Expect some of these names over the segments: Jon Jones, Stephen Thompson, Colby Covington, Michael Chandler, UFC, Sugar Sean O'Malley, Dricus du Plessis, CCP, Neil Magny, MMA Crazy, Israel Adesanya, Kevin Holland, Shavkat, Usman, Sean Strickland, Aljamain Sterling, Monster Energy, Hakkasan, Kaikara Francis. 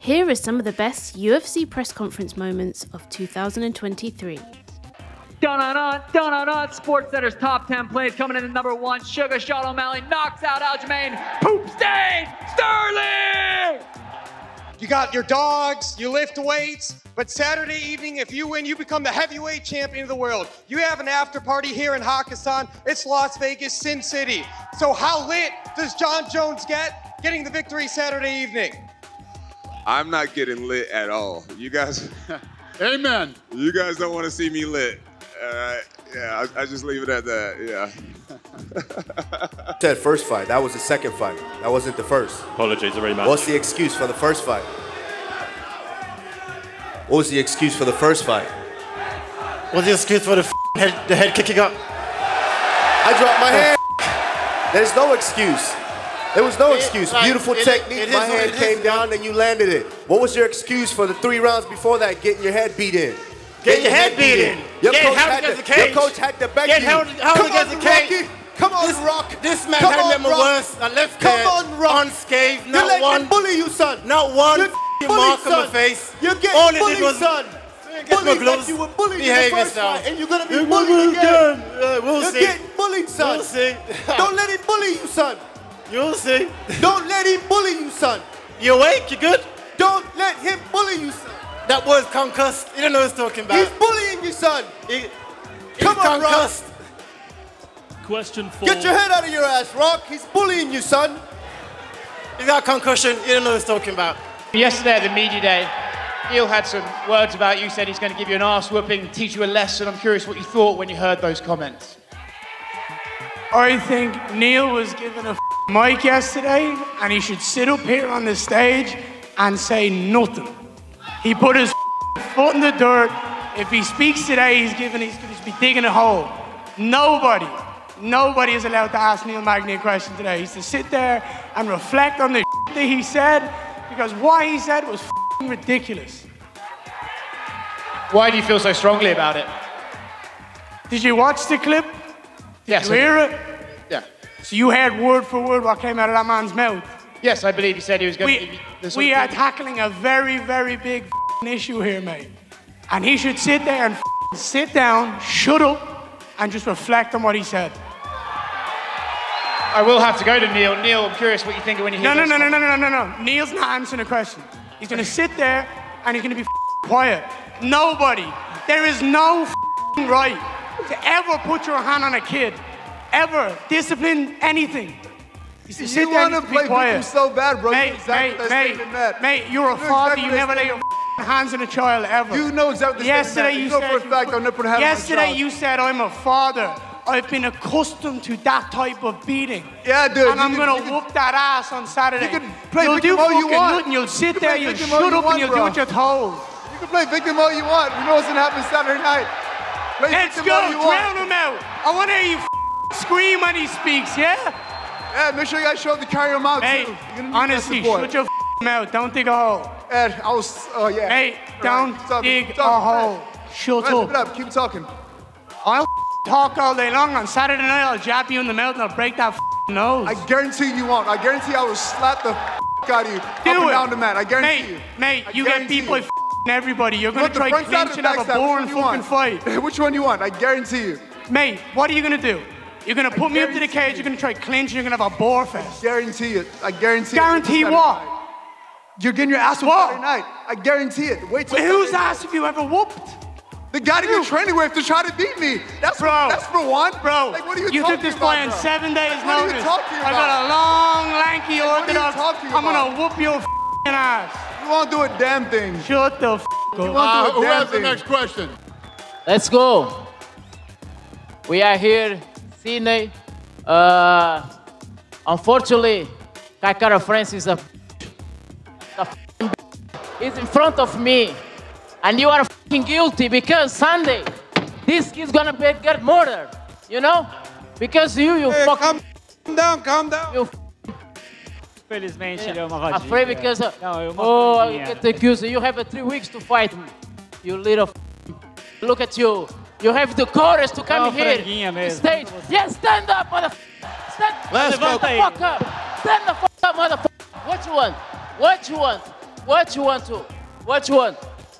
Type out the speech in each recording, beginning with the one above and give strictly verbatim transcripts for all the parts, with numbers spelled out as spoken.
Here are some of the best U F C press conference moments of two thousand twenty-three. Dun-dun-dun, dun-dun-dun, SportsCenter's top ten plays coming in at number one. Sugar Sean O'Malley knocks out Aljamain Poopstain Sterling! You got your dogs, you lift weights, but Saturday evening, if you win, you become the heavyweight champion of the world. You have an after party here in Hakkasan. It's Las Vegas, Sin City. So how lit does Jon Jones get getting the victory Saturday evening? I'm not getting lit at all. You guys... Amen. You guys don't want to see me lit. Uh, yeah, I, I just leave it at that, yeah. Said first fight, that was the second fight. That wasn't the first. Apologies, a rematch. What's the excuse for the first fight? What was the excuse for the first fight? What's the excuse for the f head, the head kicking up? I dropped my hand. Oh, there's no excuse. There was no excuse. It, like, Beautiful it, technique. It, it my is, hand came is, down and you landed it. What was your excuse for the three rounds before that getting your head beat in? Get your head beat in. Your coach had to beg you. Get held against the cage. Come on, this, Rock. This man had never worse. I left Come hand on, Rock. Unscathed. Not You're one. You're bully, you son. Not one You're mark bully, on the face. You're getting All bullied, was, son. Bullied like you were bullied Behave in the first yourself. fight, and you're gonna be bullied again. Uh, we'll You're see. Getting bullied, son. We'll see. Don't let him bully you, son. You'll see. Don't let him bully you, son. You awake? You good? Don't let him bully you, son. That word's concussed. You don't know what he's talking about. He's bullying you, son. He, Come on, concussed. Rock. Question four. Get your head out of your ass, Rock. He's bullying you, son. He got concussion. You don't know what he's talking about. Yesterday at the media day, Neil had some words about you. Said he's going to give you an ass whooping, teach you a lesson. I'm curious what you thought when you heard those comments. I think Neil was given a mic yesterday, and he should sit up here on the stage and say nothing. He put his foot in the dirt. If he speaks today, he's giving, he's going to be digging a hole. Nobody, nobody is allowed to ask Neil Magny a question today. He's to sit there and reflect on the that he said, because what he said was ridiculous. Why do you feel so strongly about it? Did you watch the clip? Did yes, you hear it? Yeah. So you heard word for word what came out of that man's mouth? Yes, I believe he said he was going we, to... This we are tackling a very, very big issue here, mate. And he should sit there and sit down, shut up, and just reflect on what he said. I will have to go to Neil. Neil, I'm curious what you think of when you hear no, this. No, no, no, no, no, no, no. Neil's not answering a question. He's going to sit there and he's going to be quiet. Nobody, there is no right to ever put your hand on a kid, ever discipline anything. You, you want to play victim so bad, bro. Mate, you know exactly mate, that mate, that. mate, you're a you father. Exactly you never lay your hands on a child ever. You know exactly yesterday you, you know said for a fact I'll never have Yesterday you said I'm a father. I've been accustomed to that type of beating. Yeah, dude. And I'm can, gonna whoop can, that ass on Saturday. You can play you'll victim do all you want. Nothing. You'll sit you there, you'll shut up, you want, and you'll bro. do what you're told. You can play victim all you want. We know what's gonna happen Saturday night. Play Let's go, drown him out. I want to hear you scream when he speaks. Yeah. Ed, make sure you guys show up to carry him out, hey, too. Honestly, shut your mouth. Don't dig a hole. Ed, I was, oh, uh, yeah. Hey, don't right. dig talking, a hole. Ed. Shut Ed, up. It up. Keep talking. I'll talk all day long. On Saturday night, I'll jab you in the mouth and I'll break that nose. I guarantee you won't. I guarantee I will slap the out of you. Do up it. Down the mat. I guarantee mate, you. Mate, I you get beat by everybody. You're going to try clinch and have a boring fucking fight. Which one do you want? I guarantee you. Mate, what are you going to do? You're going to put me up to the cage, you're going to try clinch, you're going to have a boar fest. I guarantee it. I guarantee guarantee it. Guarantee what? Night. You're getting your ass whooped Saturday night. I guarantee it. Wait till whose ass have you ever whooped? The guy that you're training with to try to beat me. That's, bro, what, that's for one. Bro, like, what are you, you took this fight on seven days like, what notice. Are you talking about? I got a long, lanky like, orthodox. I'm going to whoop your f***ing ass. You won't do a damn thing. Shut the f*** up. You won't uh, do a damn thing. Who has the next question? Let's go. We are here. Sydney, uh, unfortunately, Kaikara Francis is a, a is in front of me, and you are fucking guilty because Sunday, this kid's gonna be, get murdered, you know? Because you, you hey, fucking... Calm down, calm down. You Felizmente, yeah. ele é uma rodinha. Afraid because... Uh, Não, eu oh, I get accused. You have uh, three weeks to fight me, you little... Look at you. You have the courage to come here, stage. Yes, stand up, motherfucker. Stand, stand the fuck up. Stand the fuck up, motherfucker. What you want? What you want? What you want to? What you want?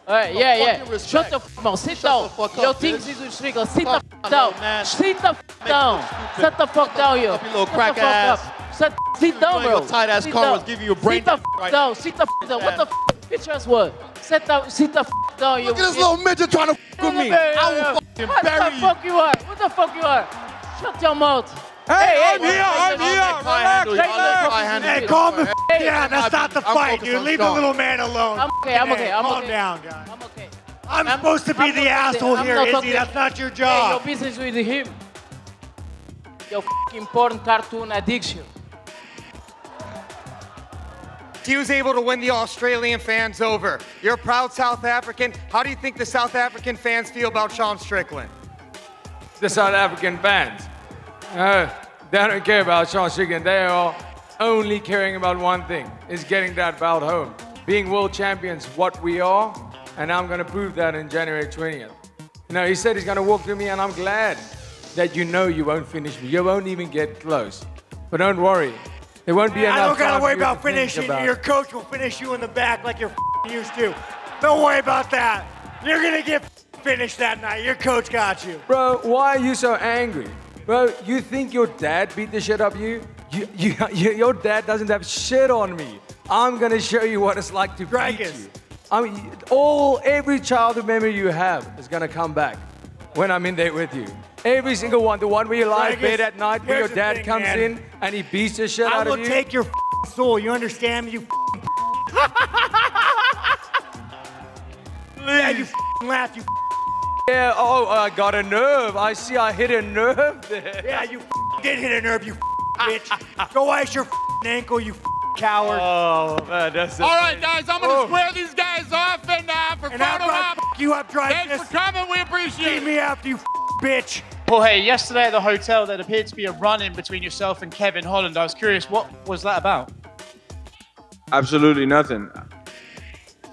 All right, yeah, yeah. Respect. Shut the f up. Sit Shut down. The fuck up, yo, Team Jesus Strickland, sit the fuck down. Man. Sit the fuck down. Sit the fuck down, yo. Little crack Shut ass. The fuck up. Sit, sit down, bro. Your tight ass car was giving you a brain. Sit the fuck right down. Sit the fuck down. What the fuck? Bitch ass what? Sit down. Sit the fuck down, yo. Look at this little midget trying to fuck with me. I will fucking bury you. What the fuck you are? What the fuck you are? Shut your mouth. Hey, I'm here, I'm here, relax. Hey, calm the f down, that's not the fight, dude. Leave the little man alone. I'm okay, I'm okay, I'm okay. Calm down, guys. I'm okay. I'm supposed to be the asshole here, Izzy, that's not your job. Hey, your business with him. Your f***ing porn cartoon addiction. He was able to win the Australian fans over. You're a proud South African. How do you think the South African fans feel about Sean Strickland? The South African fans. Uh, they don't care about Sean Strickland. They are only caring about one thing, is getting that belt home. Being world champions, what we are, and I'm going to prove that in January twentieth. You know, he said he's going to walk through me, and I'm glad that you know you won't finish me. You won't even get close. But don't worry. There won't be enough time. I don't got to worry about finishing you. Your coach will finish you in the back like you're used to. Don't worry about that. You're going to get finished that night. Your coach got you. Bro, why are you so angry? Bro, you think your dad beat the shit up you? You, you, you? Your dad doesn't have shit on me. I'm gonna show you what it's like to Dricus. Beat you. I mean, all, every childhood memory you have is gonna come back when I'm in there with you. Every single one, the one where you lie in bed at night, where your dad thing, comes man. in and he beats the shit I out of you. I will take your soul, you understand me, you Yeah, you laugh, you Yeah, oh, I got a nerve. I see I hit a nerve there. Yeah, you did hit a nerve, you bitch. Go ice your ankle, you coward. Oh, man, that's it. All right, guys, I'm going to oh. square these guys off and uh, for and photo op. you up, Dricus. Thanks for coming. We appreciate it. See me after, you bitch. Well, hey, yesterday at the hotel, there appeared to be a run-in between yourself and Kevin Holland. I was curious, what was that about? Absolutely nothing.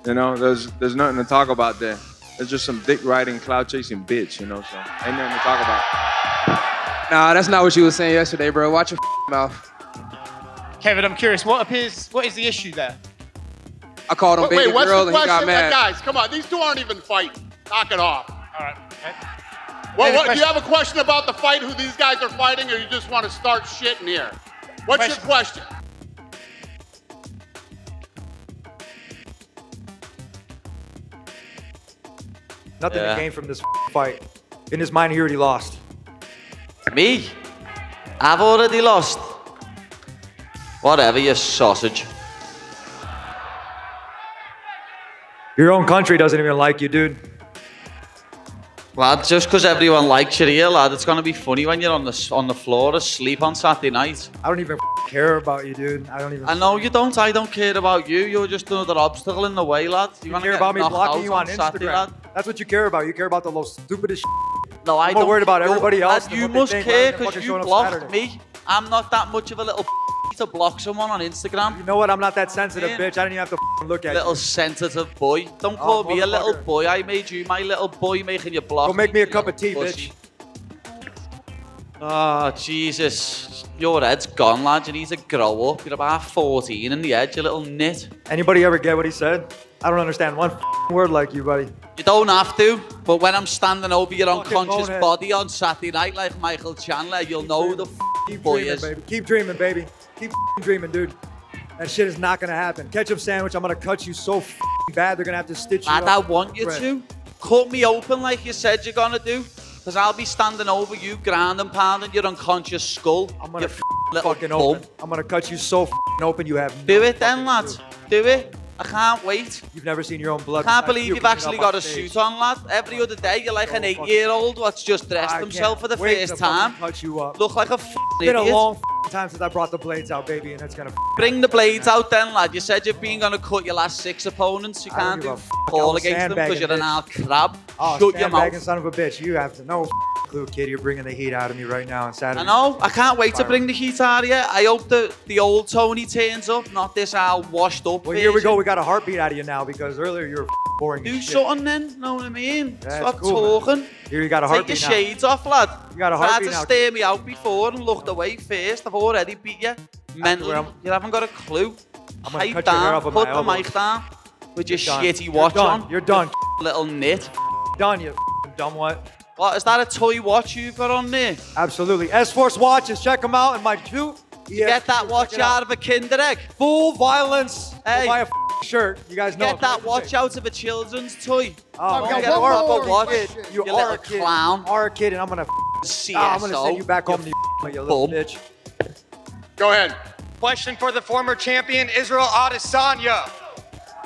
You know, there's, there's nothing to talk about there. It's just some dick riding, cloud chasing bitch, you know, so ain't nothing to talk about. Nah, that's not what you were saying yesterday, bro. Watch your mouth. Kevin, I'm curious, what appears, what is the issue there? I called him baby girl and he got mad. Guys, come on, these two aren't even fighting. Knock it off. All right, okay. Well, what, do you have a question about the fight, who these guys are fighting, or you just want to start shitting here? What's your question? Nothing yeah. to gain from this fight. In his mind, he already lost. Me? I've already lost. Whatever, you sausage. Your own country doesn't even like you, dude. Lad, just because everyone likes you here, lad, it's going to be funny when you're on the, on the floor asleep on Saturday night. I don't even care about you, dude. I don't even... I know you don't. I don't care about you. You're just another obstacle in the way, lad. You, you care about me blocking you on, on Instagram. Saturday, lad. That's what you care about. You care about the most stupidest shit. No, I don't. I'm worried about everybody else. You must care because you blocked me. I'm not that much of a little to block someone on Instagram. You know what? I'm not that sensitive, bitch. I don't even have to look at you. Little sensitive boy. Don't call me a little boy. I made you my little boy making you block. Go make me a cup of tea, bitch. Oh, Jesus. Your head's gone, lad. You need to grow up. You're about fourteen in the head, you little nit. Anybody ever get what he said? I don't understand one word like you, buddy. You don't have to, but when I'm standing over your fucking unconscious bonehead. body on Saturday night like Michael Chandler, you'll Keep know dreaming. the Keep boy dreaming, is. Baby. Keep dreaming, baby. Keep dreaming, dude. That shit is not going to happen. Ketchup sandwich, I'm going to cut you so bad, they're going to have to stitch you I up. I want you bread. to. Cut me open like you said you're going to do, because I'll be standing over you, grinding, pounding your unconscious skull. I'm going to fucking open. Bum. I'm going to cut you so open you have no Do it then, lads. Do. do it. I can't wait. You've never seen your own blood. I can't believe you've actually got a suit on, lad. Every other day, you're like an eight-year-old what's just dressed himself for the first time. You up. Look like a f***ing idiot. It's been a long time since I brought the blades out, baby, and it's gonna bring the blades out then, lad. You said you've been gonna cut your last six opponents. You can't do all against them because you're an old crab. Shut your mouth, son of a bitch. You have to know. Clue, kid, you're bringing the heat out of me right now on Saturday. I know. I can't wait to bring the heat out of you. I hope that the old Tony turns up, not this old washed up. Well, here we go. We got a heartbeat out of you now because earlier you were boring. Do something then. Know what I mean? Stop talking. Here you got a heartbeat now. Take your shades off, lad. You got a heartbeat now. I had to stare me out before and looked away first. I've already beat you mentally. You haven't got a clue. I'm gonna cut your hair off with my elbow. Put the mic down. with your you're shitty done. watch you're on. You're done. You're little nit. Done, you dumb-what. What, is that a toy watch you've got on there? Absolutely. S-Force watches, check them out. And my two... Yeah. Get that watch out. out of a Kinder Egg. Full violence. Hey. Buy a shirt. You guys know. Get that watch say. out of a children's toy. Oh, oh, get are a watch. You, you are a kid. clown. You are a kid, and I'm gonna see. Oh, I'm gonna send you back home, you, you, you little bitch. Go ahead. Question for the former champion Israel Adesanya.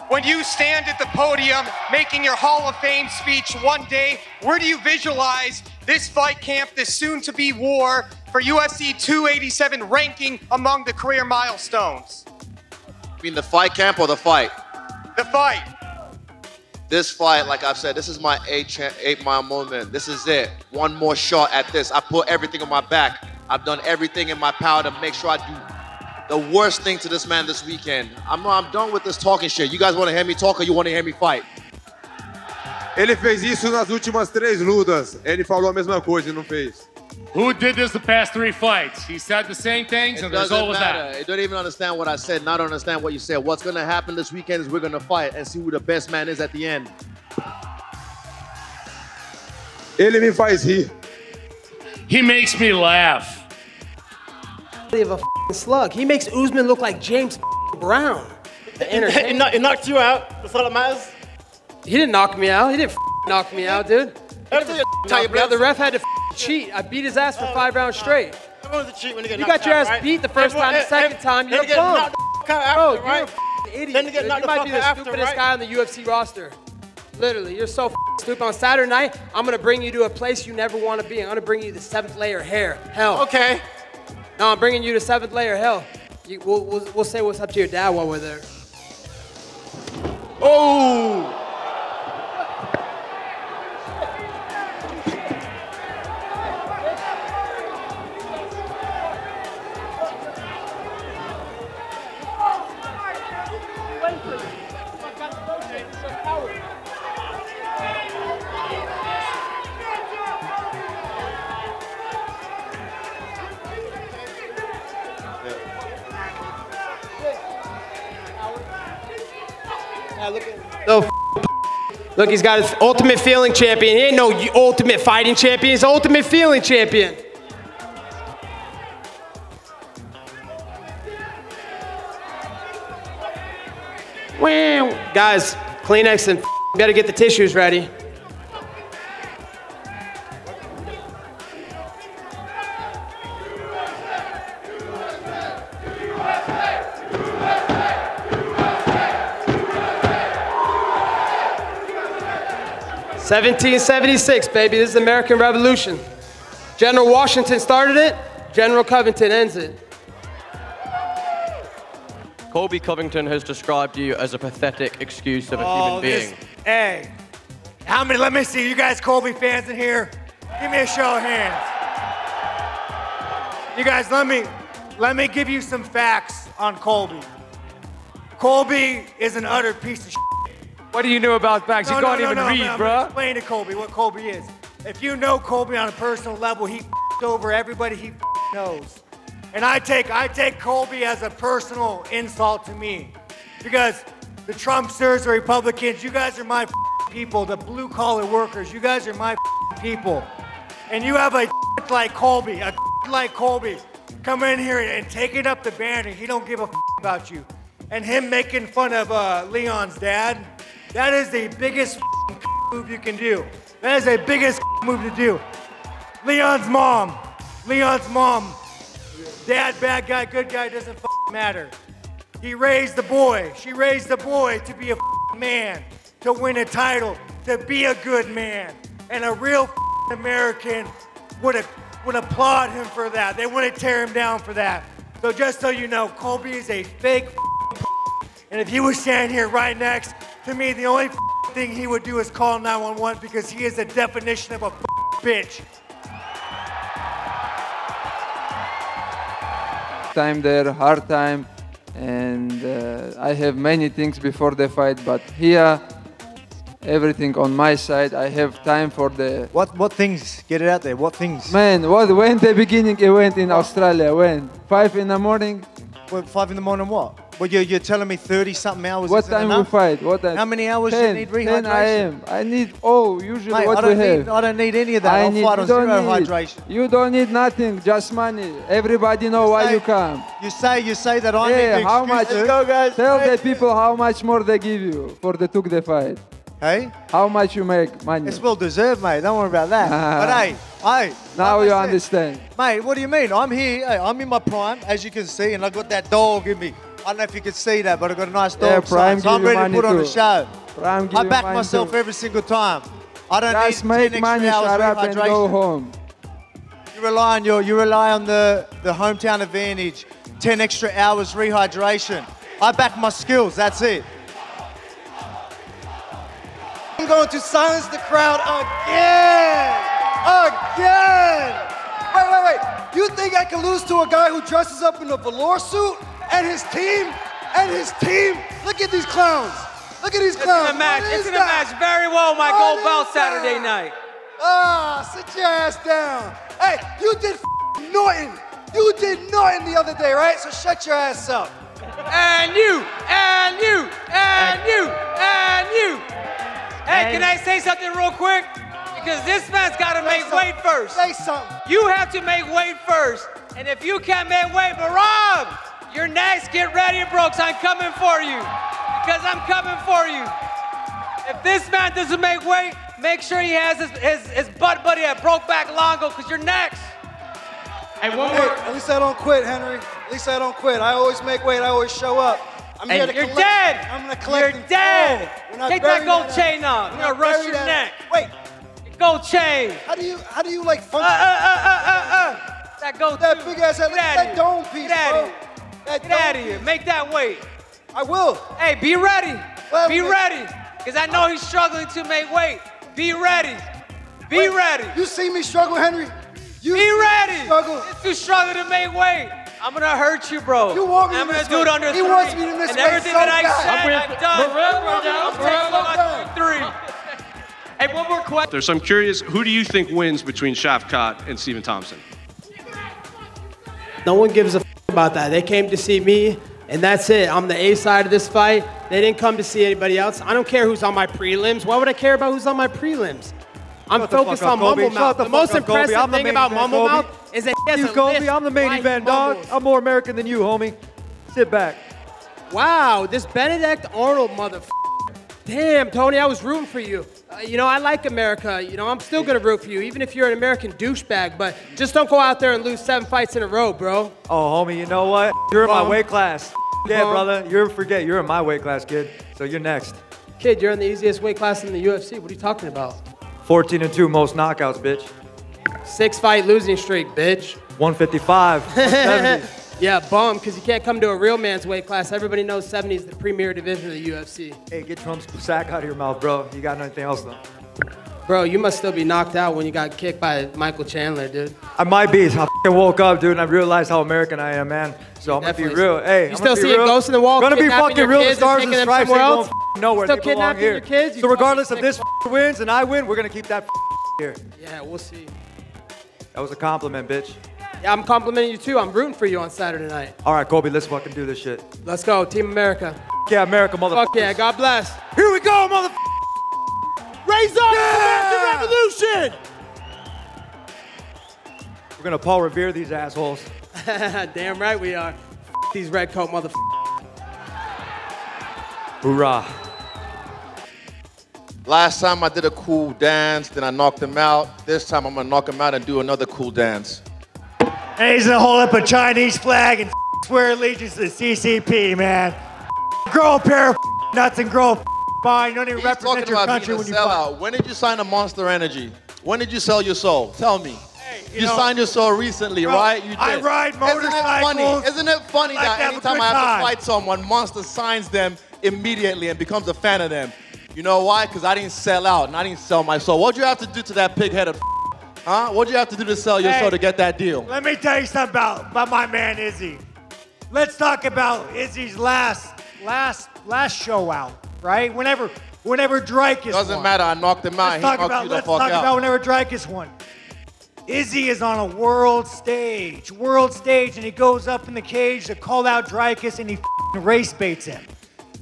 When you stand at the podium making your Hall of Fame speech one day, where do you visualize this fight camp, this soon-to-be war for U F C two eighty-seven ranking among the career milestones? You mean the fight camp or the fight? The fight. This fight, like I've said, this is my eight, eight mile moment. This is it. One more shot at this. I put everything on my back. I've done everything in my power to make sure I do the worst thing to this man this weekend. I'm, I'm done with this talking shit. You guys want to hear me talk or you want to hear me fight? Ele fez isso nas últimas três lutas. Ele falou a mesma coisa e não fez. Who did this the past three fights? He said the same things, it and the result was that. It doesn't even understand what I said, not understand what you said. What's going to happen this weekend is we're going to fight and see who the best man is at the end. Ele me faz rir. He makes me laugh. Of a slug. He makes Usman look like James Brown. It knocked you out. That's all that matters. He didn't knock me out. He didn't knock me out, dude. The ref had to cheat. I beat his ass for five rounds straight. You got your ass beat the first time, the second time. You're a bum. Bro, you're a f***ing idiot. You might be the stupidest guy on the U F C roster. Literally, you're so f***ing stupid. On Saturday night, I'm going to bring you to a place you never want to be. I'm going to bring you the seventh layer hair. Hell. Okay. No, I'm bringing you to seventh layer hell. You, we'll, we'll, we'll say what's up to your dad while we're there. Oh! No, look, he's got his ultimate feeling champion. He ain't no ultimate fighting champion. He's ultimate feeling champion. Well, guys, Kleenex and better get the tissues ready. seventeen seventy-six, baby. This is the American Revolution. General Washington started it. General Covington ends it. Colby Covington has described you as a pathetic excuse of a oh, human being. This, hey, how many, let me see, you guys Colby fans in here? Give me a show of hands. You guys, let me, let me give you some facts on Colby. Colby is an utter piece of shit. What do you know about facts? No, you no, can't no, even no, read, no, bro. Explain to Colby what Colby is. If you know Colby on a personal level, he f***ed over everybody he f***ed knows. And I take, I take Colby as a personal insult to me. Because the Trumpsters, the Republicans, you guys are my f***ing people. The blue-collar workers, you guys are my f***ing people. And you have a d*** like Colby, a d*** like Colby, coming in here and taking up the banner. He don't give a f*** about you. And him making fun of uh, Leon's dad. That is the biggest move you can do. That is the biggest move to do. Leon's mom, Leon's mom, dad, bad guy, good guy, doesn't matter. He raised the boy. She raised the boy to be a man, to win a title, to be a good man. And a real American would, would applaud him for that. They wouldn't tear him down for that. So just so you know, Colby is a fake. And if he was standing here right next to me, the only thing he would do is call nine one one because he is the definition of a bitch. Time there, hard time, and uh, I have many things before the fight, but here, everything on my side. I have time for the... What What things? Get it out there, what things? Man, what when the beginning event in Australia, when? Five in the morning? Well, five in the morning what? Well, you're, you're telling me thirty something hours. What time enough? we fight? What time? How many hours ten, do you need rehydration? ten a m I need all, usually Mate, what I don't we need, have. I don't need any of that. I I'll need, fight on zero need, hydration. You don't need nothing, just money. Everybody know you why say, you come. You say, you say that I yeah, need the how much? Let's go, guys. Tell Mate. the people how much more they give you for the took the fight. Hey? How much you make money? It's well deserved, mate. Don't worry about that. Ah. But hey, hey. Now you understand. Mate, what do you mean? I'm here. Hey, I'm in my prime, as you can see, and I've got that dog in me. I don't know if you can see that, but I've got a nice dog. Yeah, prime so I'm ready to put too. on a show. Prime I back myself too. every single time. I don't Just need make ten money, shut up and go home. You rely on, your, you rely on the, the hometown advantage, ten extra hours rehydration. I back my skills, that's it. I'm going to silence the crowd again! Again! Wait, wait, wait. You think I can lose to a guy who dresses up in a velour suit? And his team? And his team? Look at these clowns. Look at these clowns. It's in a match. It's in a match very well, my gold belt Saturday night. Ah, sit your ass down. Hey, you did f***ing Norton. You did Norton the other day, right? So shut your ass up. And you, and you, and you, and you. Hey, can I say something real quick? Because this man's got to make weight first. Say something. You have to make weight first. And if you can't make weight, Marab, you're next. Get ready, Brooks. I'm coming for you. Because I'm coming for you. If this man doesn't make weight, make sure he has his, his, his butt buddy at Brokeback Longo, because you're next. Hey, one more. At least I don't quit, Henry. At least I don't quit. I always make weight. I always show up. I'm hey, here to you're collect. dead. I'm gonna collect. You're dead. Take that gold that chain off. I'm gonna rush your that. neck. Wait. Gold chain. How do you how do you like function? Uh uh uh uh uh. That gold. That big ass head. Look at that dome piece, Get bro. That Get out of here. Make that weight. I will. Hey, be ready. Well, be man. ready. Because I know he's struggling to make weight. Be ready. Be Wait, ready. You see me struggle, Henry? You be ready. Struggle. It's too struggle to make weight. I'm gonna hurt you, bro. You want me I'm gonna do it under he three. He wants me to miss and everything so that I said, I've done. We're up, we're Hey, one more question. So I'm curious, who do you think wins between Shavkat and Stephen Thompson? No one gives a f about that. They came to see me, and that's it. I'm the A side of this fight. They didn't come to see anybody else. I don't care who's on my prelims. Why would I care about who's on my prelims? I'm Shut focused on Mumble Mouth. The, the most impressive the thing about Mumble Mouth is that he has you, a Colby. list. I'm the main event, dog. I'm more American than you, homie. Sit back. Wow, this Benedict Arnold motherfucker. Damn, Tony, I was rooting for you. Uh, you know, I like America. You know, I'm still going to root for you, even if you're an American douchebag. But just don't go out there and lose seven fights in a row, bro. Oh, homie, you know what? You're in my weight class. Yeah, brother. You're forget. You're in my weight class, kid. So you're next. Kid, you're in the easiest weight class in the U F C. What are you talking about? fourteen and two, most knockouts, bitch. Six fight losing streak, bitch. one fifty-five. Yeah, bum, because you can't come to a real man's weight class. Everybody knows seventy is the premier division of the U F C. Hey, get Trump's sack out of your mouth, bro. You got anything else, though? Bro, you must still be knocked out when you got kicked by Michael Chandler, dude. I might be. I woke up, dude, and I realized how American I am, man. So I'm going to be real. Hey, you I'm still see a ghost in the wall? Going to be fucking real. The stars and stripes ain't going nowhere. Still they belong here. Your kids? You so regardless of this wins and I win, we're going to keep that here. Yeah, we'll see. That was a compliment, bitch. Yeah, I'm complimenting you, too. I'm rooting for you on Saturday night. All right, Colby, let's fucking do this shit. Let's go. Team America. Yeah, America, motherfucker. Fuck yeah, God bless. Here we go, motherfucker. Raise up yeah! the revolution! We're gonna Paul Revere these assholes. Damn right we are. F these red coat motherf***. Hoorah. Last time I did a cool dance, then I knocked him out. This time I'm gonna knock him out and do another cool dance. And he's gonna hold up a Chinese flag and swear allegiance to the C C P, man. Grow a pair of nuts and grow a Bye, you don't even He's represent your country when you sell out. When did you sign a Monster Energy? When did you sell your soul? Tell me. Hey, you you know, signed your soul recently, bro, right? You did. I ride motorcycles. Isn't it funny, Isn't it funny like that anytime I have time. to fight someone, Monster signs them immediately and becomes a fan of them? You know why? Because I didn't sell out and I didn't sell my soul. What'd you have to do to that pig-headed huh? What'd you have to do to sell your hey, soul to get that deal? Let me tell you something about, about my man Izzy. Let's talk about Izzy's last, last, last show out. Right? Whenever, whenever Dricus won. Doesn't matter. I knocked him out. Let's he talk knocked about, you the let's fuck talk out. about whenever Dricus won. Izzy is on a world stage, world stage, and he goes up in the cage to call out Dricus and he f***ing race baits him.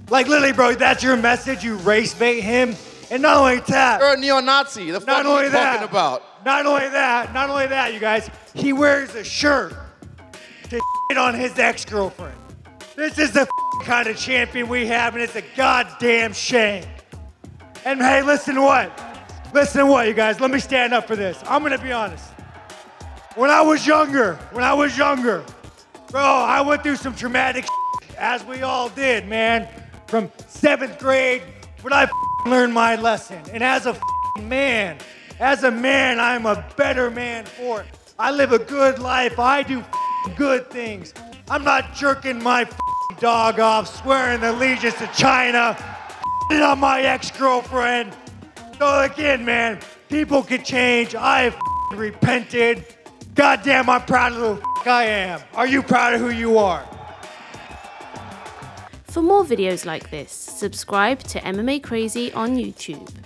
Like, literally, bro, that's your message? You race bait him? And not only that... You're a neo-Nazi. The fuck are you talking about? Not only that, not only that, you guys, he wears a shirt to shit on his ex-girlfriend. This is the f***ing kind of champion we have, and it's a goddamn shame. And hey, listen to what? Listen to what, you guys? Let me stand up for this. I'm going to be honest. When I was younger, when I was younger, bro, I went through some traumatic shit, as we all did, man. From seventh grade, when I f***ing learned my lesson. And as a f***ing man, as a man, I'm a better man for it. I live a good life. I do f***ing good things. I'm not jerking my f***ing dog off, swearing allegiance to China, f***ing on my ex-girlfriend. So again, man, people can change. I f***ing repented. Goddamn, I'm proud of who the f*** I am. Are you proud of who you are? For more videos like this, subscribe to M M A Crazy on YouTube.